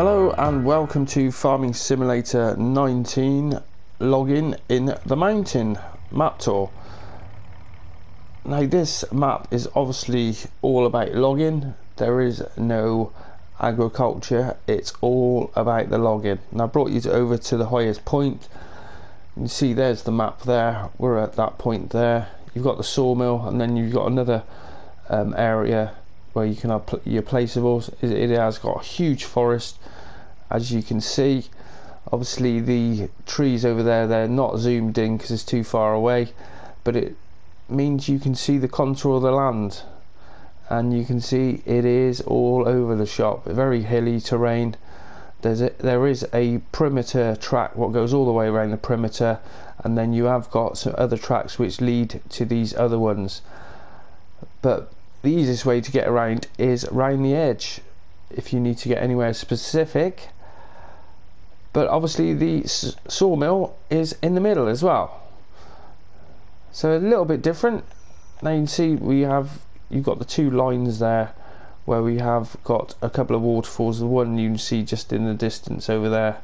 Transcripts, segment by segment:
Hello and welcome to Farming Simulator 19 logging in the mountain map tour. Now this map is obviously all about logging. There is no agriculture, it's all about the logging. And I brought you over to the highest point. You see there's the map there, we're at that point there. You've got the sawmill and then you've got another area where you can have your placeables. It has got a huge forest, as you can see. Obviously the trees over there, they're not zoomed in because it's too far away, but it means you can see the contour of the land, and you can see it is all over the shop, very hilly terrain. There is a perimeter track what goes all the way around the perimeter, and then you have got some other tracks which lead to these other ones. But the easiest way to get around is round the edge if you need to get anywhere specific. But obviously the sawmill is in the middle as well, so a little bit different. Now you can see you've got the two lines there where we have got a couple of waterfalls. The one you can see just in the distance over there,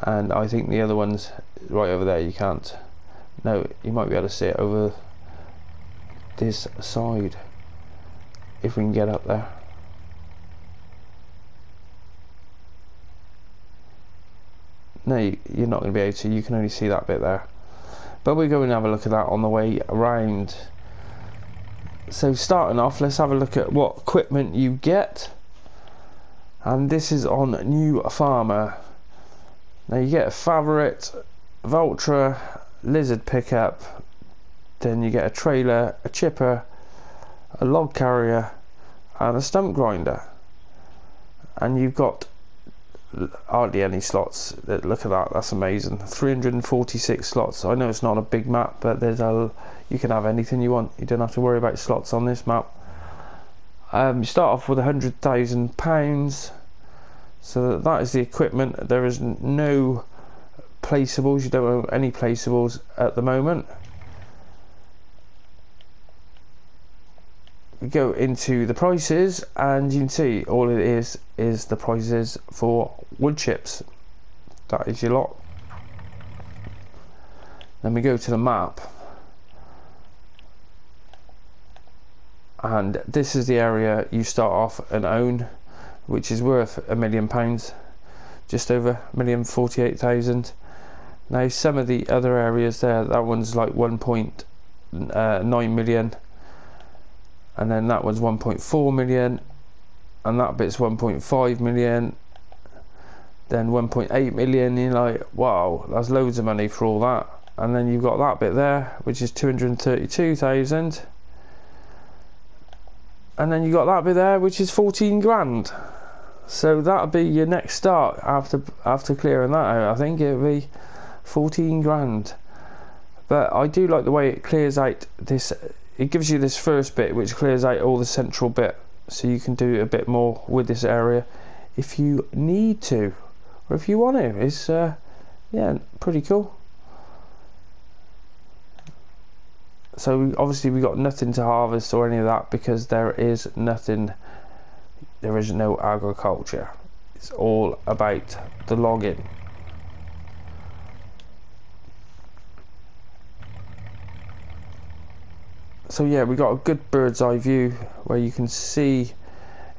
and I think the other one's right over there. You can't, no, you might be able to see it over this side if we can get up there. No, you're not going to be able to, you can only see that bit there, but we're going to have a look at that on the way around. So starting off, let's have a look at what equipment you get, and this is on New Farmer. Now you get a favorite, Vultra, lizard pickup, then you get a trailer, a chipper, a log carrier and a stump grinder, and you've got hardly any slots. Look at that, that's amazing. 346 slots. I know it's not a big map, but you can have anything you want. You don't have to worry about slots on this map. You start off with £100,000, so that is the equipment. There is no placeables, you don't own any placeables at the moment. Go into the prices, and you can see all it is the prices for wood chips. That is your lot. Then we go to the map, and this is the area you start off and own, which is worth £1 million, just over 1,048,000. Now some of the other areas there, that one's like 1.9 million, and then that one's 1.4 million, and that bit's 1.5 million, then 1.8 million. You're like, wow, that's loads of money for all that. And then you've got that bit there which is 232,000, and then you got that bit there which is 14 grand. So that'll be your next start after clearing that out. I think it'll be 14 grand, but I do like the way it clears out this. It gives you this first bit which clears out all the central bit, so you can do a bit more with this area if you need to, or if you want to. It's yeah, pretty cool. So obviously we got nothing to harvest or any of that, because there is no agriculture. It's all about the logging. So yeah, we got a good bird's eye view where you can see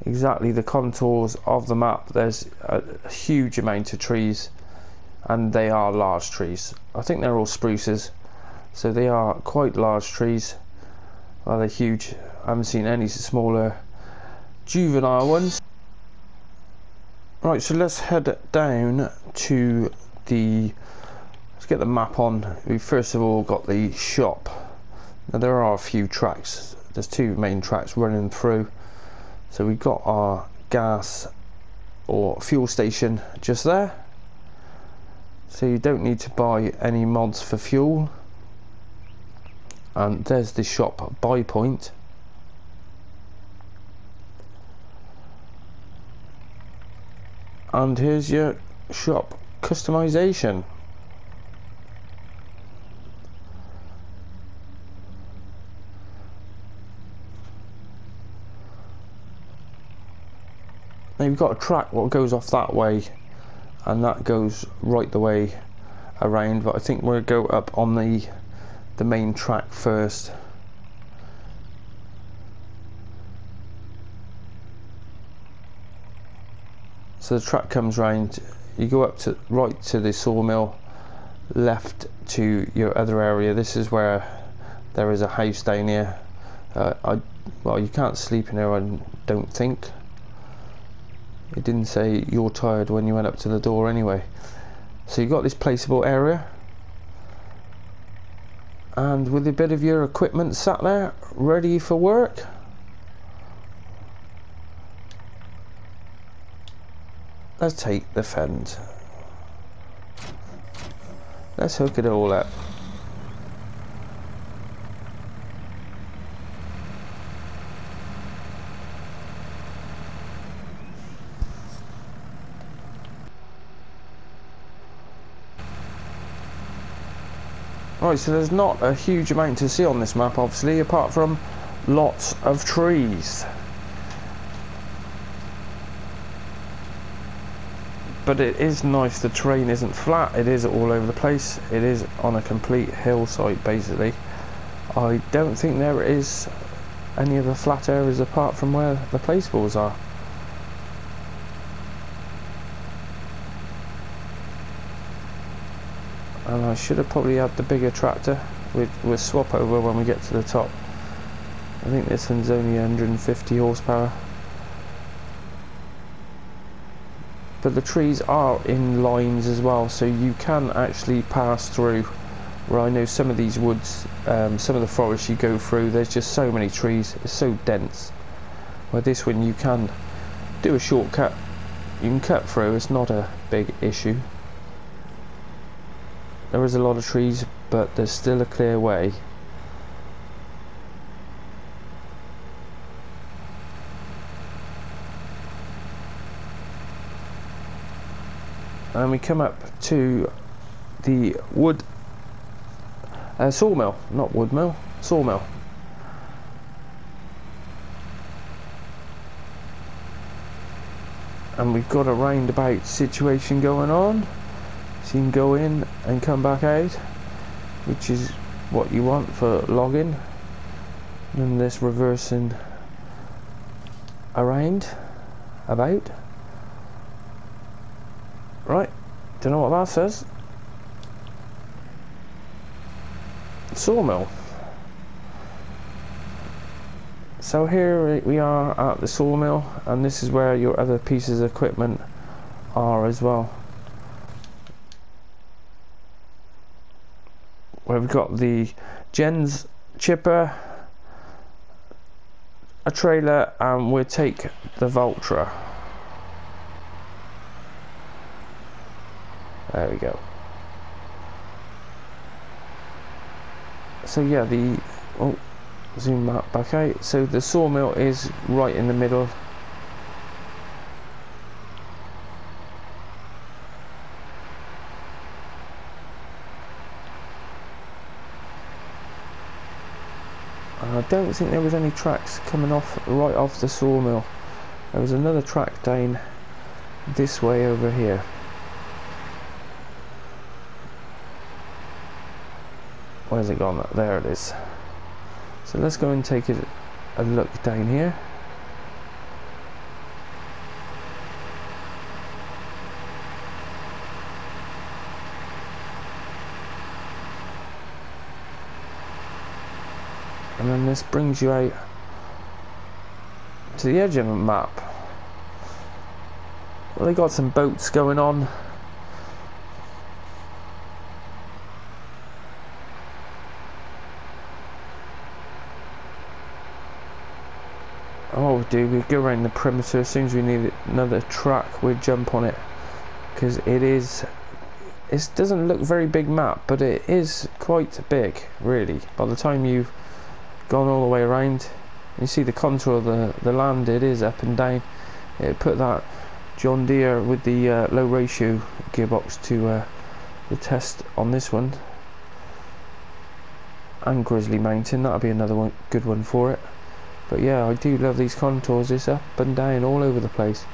exactly the contours of the map. There's a huge amount of trees, and they are large trees. I think they're all spruces, so they are quite large trees. Well, they're huge. I haven't seen any smaller juvenile ones. Right, so let's head down to let's get the map on. We've first of all got the shop. Now there are a few tracks, there's two main tracks running through. So we've got our gas or fuel station just there, so you don't need to buy any mods for fuel. And there's the shop buy point. And here's your shop customization. Now you've got to track what goes off that way, and that goes right the way around, but I think we'll go up on the main track first. So the track comes round, you go up to right to the sawmill, left to your other area. This is where there is a house down here. Well, you can't sleep in here, I don't think. It didn't say you're tired when you went up to the door anyway. So you've got this placeable area, and with a bit of your equipment sat there ready for work. Let's take the fence, let's hook it all up. Right, so there's not a huge amount to see on this map, obviously, apart from lots of trees. But it is nice, the terrain isn't flat, it is all over the place. It is on a complete hillside, basically. I don't think there is any other flat areas apart from where the placeables are. And I should have probably had the bigger tractor. We'll swap over when we get to the top. I think this one's only 150 horsepower. But the trees are in lines as well, so you can actually pass through. Where I know some of these woods, some of the forests you go through, there's just so many trees, it's so dense. Where this one you can do a shortcut, you can cut through, it's not a big issue. There is a lot of trees, but there's still a clear way. And we come up to the sawmill. And we've got a roundabout situation going on. So you can go in and come back out, which is what you want for logging. And this reversing around about. Right, don't know what that says. Sawmill. So here we are at the sawmill, and this is where your other pieces of equipment are as well. Where we've got the Gen's chipper, a trailer, and we'll take the Vultra. There we go. So yeah, zoom that back out. So the sawmill is right in the middle. I don't think there was any tracks coming off right off the sawmill. There was another track down this way over here. Where's it gone? There it is. So let's go and take a look down here. And then this brings you out to the edge of the map. Well, they got some boats going on. And what we'll do, we'll go around the perimeter. As soon as we need another track, we'll jump on it, because it doesn't look very big map, but it is quite big, really. By the time you've gone all the way around, you see the contour of the land, it is up and down. It put that John Deere with the low ratio gearbox to the test on this one, and Grizzly Mountain, that'll be another one, good one for it. But yeah, I do love these contours, it's up and down all over the place.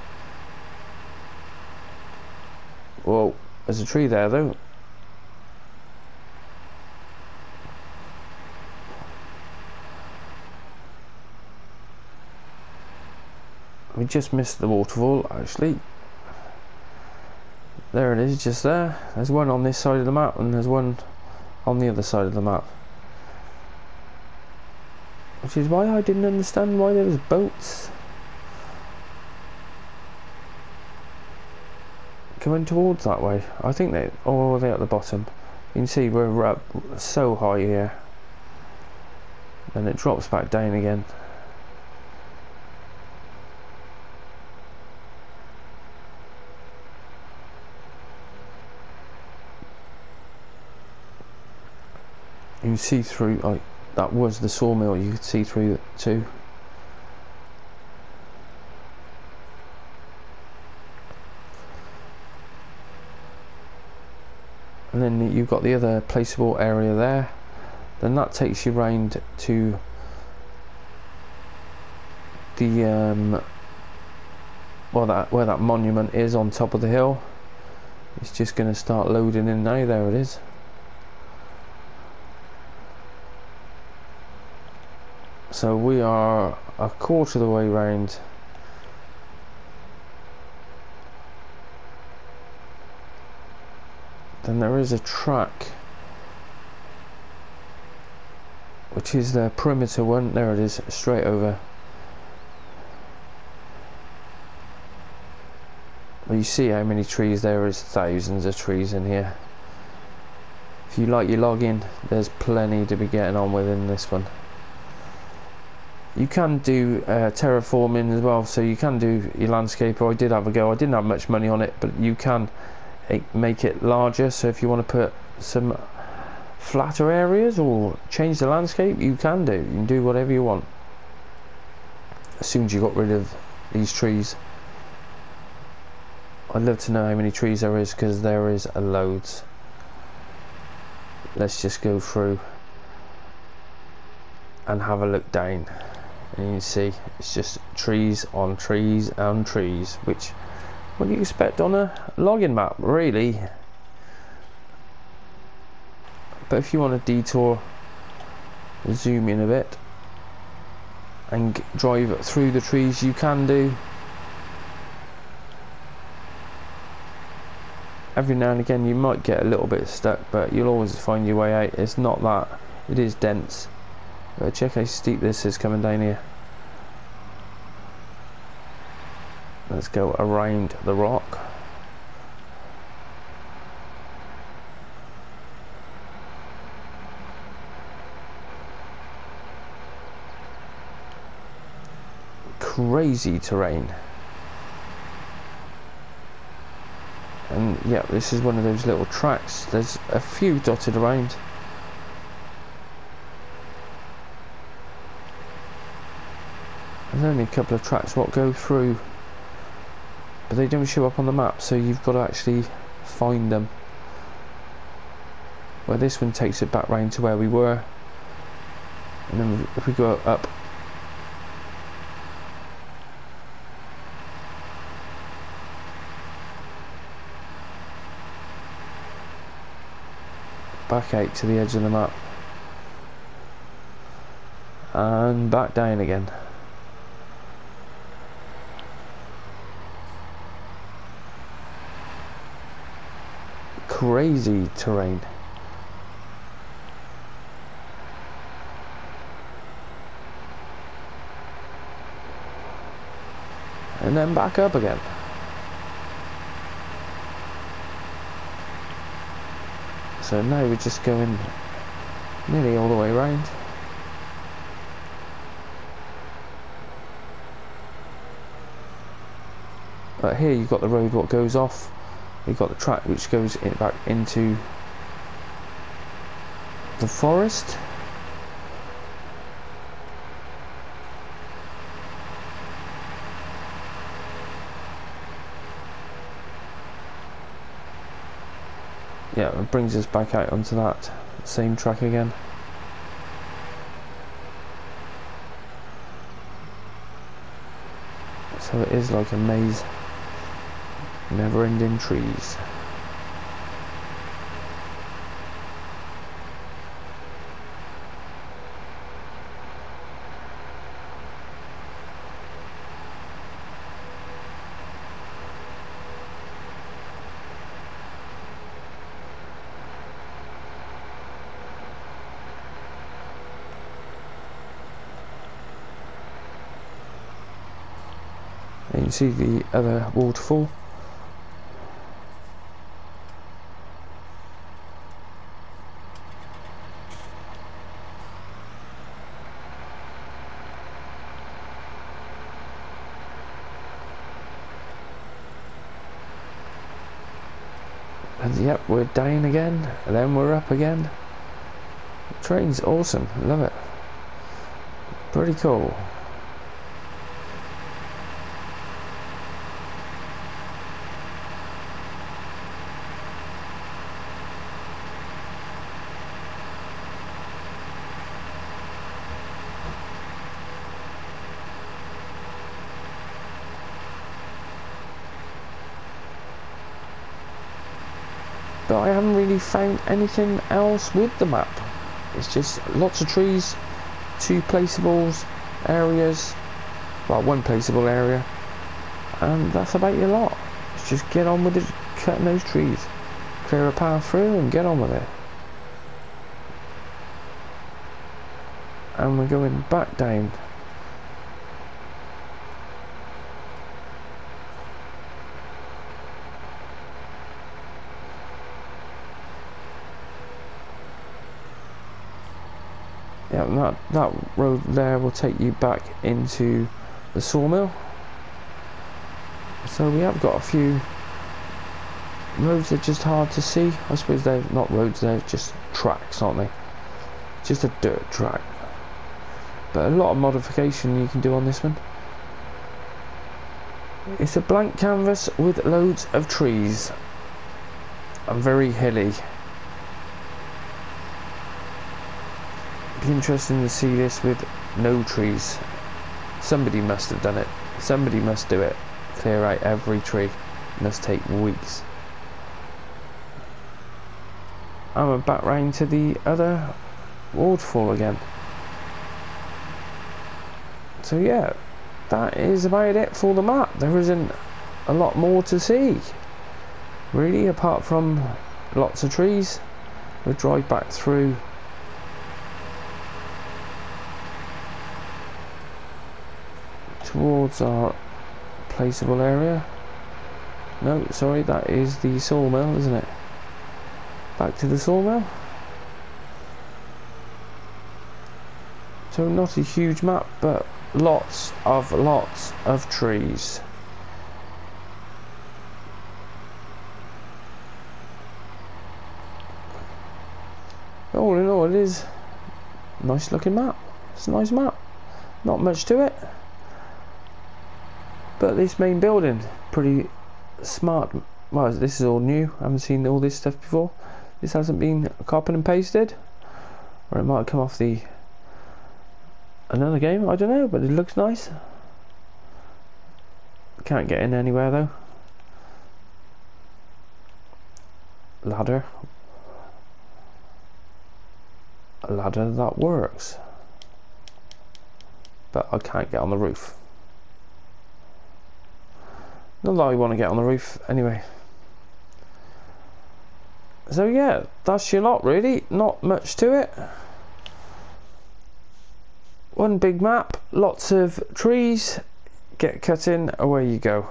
Whoa, there's a tree there though. We just missed the waterfall actually. There it is, just there. There's one on this side of the map and there's one on the other side of the map. Which is why I didn't understand why there was boats coming towards that way. I think they all the way at the bottom. You can see we're up so high here. Then it drops back down again. You can see through, like, that was the sawmill, you could see through it too. And then you've got the other placeable area there. Then that takes you round to the, well, that where that monument is on top of the hill. It's just going to start loading in now, there it is. So we are a quarter of the way round. Then there is a track, which is the perimeter one. There it is, straight over. Well, you see how many trees there is, thousands of trees in here. If you like your logging, there's plenty to be getting on with in this one. You can do terraforming as well, so you can do your landscaper. I did have a go. I didn't have much money on it, but you can make it larger. So if you want to put some flatter areas or change the landscape, you can do. You can do whatever you want. As soon as you got rid of these trees. I'd love to know how many trees there is, because there is loads. Let's just go through and have a look down. And you can see it's just trees on trees and trees, which what do you expect on a logging map really? But if you want to detour, zoom in a bit and drive through the trees, you can do. Every now and again you might get a little bit stuck, but you'll always find your way out. It's not that, it is dense. But check how steep this is coming down here. Let's go around the rock. Crazy terrain. And yeah, this is one of those little tracks. There's a few dotted around. There's only a couple of tracks what go through, but they don't show up on the map, so you've got to actually find them. Well, this one takes it back round to where we were, and then if we go up, back out to the edge of the map and back down again. Crazy terrain. And then back up again. So now we're just going nearly all the way round. But here you've got the road what goes off. We've got the track which goes back into the forest. Yeah, it brings us back out onto that same track again. So it is like a maze. Never-ending trees. you can see the other waterfall. And yep, we're down again, and then we're up again. The train's awesome, I love it. Pretty cool. But I haven't really found anything else with the map. It's just lots of trees, two placeables areas, well, one placeable area, and that's about your lot. It's just get on with it, cutting those trees, clear a path through and get on with it. And we're going back down. Yeah, that road there will take you back into the sawmill. So we have got a few roads that are just hard to see. I suppose they're not roads, they're just tracks, aren't they? Just a dirt track. But a lot of modification you can do on this one. It's a blank canvas with loads of trees. And very hilly. Interesting to see this with no trees. Somebody must have done it. Somebody must do it. Clear out every tree. Must take weeks. I'm back round to the other waterfall again. So yeah, that is about it for the map. There isn't a lot more to see, really, apart from lots of trees. We'll drive back through towards our placeable area. No, sorry, that is the sawmill, isn't it? Back to the sawmill. So not a huge map, but lots of trees. All in all, it is a nice looking map. It's a nice map. Not much to it. But this main building, pretty smart. Well, this is all new. I haven't seen all this stuff before. This hasn't been copied and pasted, or it might have come off the another game. I don't know, but it looks nice. Can't get in anywhere though. Ladder, a ladder that works, but I can't get on the roof. Not that I want to get on the roof, anyway. So yeah, that's your lot really, not much to it. One big map, lots of trees, get cut in, away you go.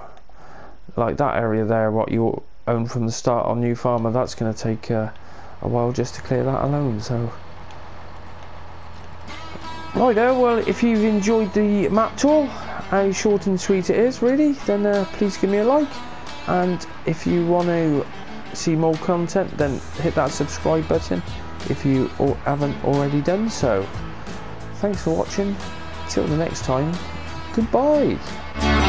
Like that area there, what you own from the start on New Farmer, that's going to take a while just to clear that alone, so... Righto, well, if you've enjoyed the map tour, how short and sweet it is really, then please give me a like, and if you want to see more content then hit that subscribe button if you haven't already done so. Thanks for watching, till the next time, goodbye.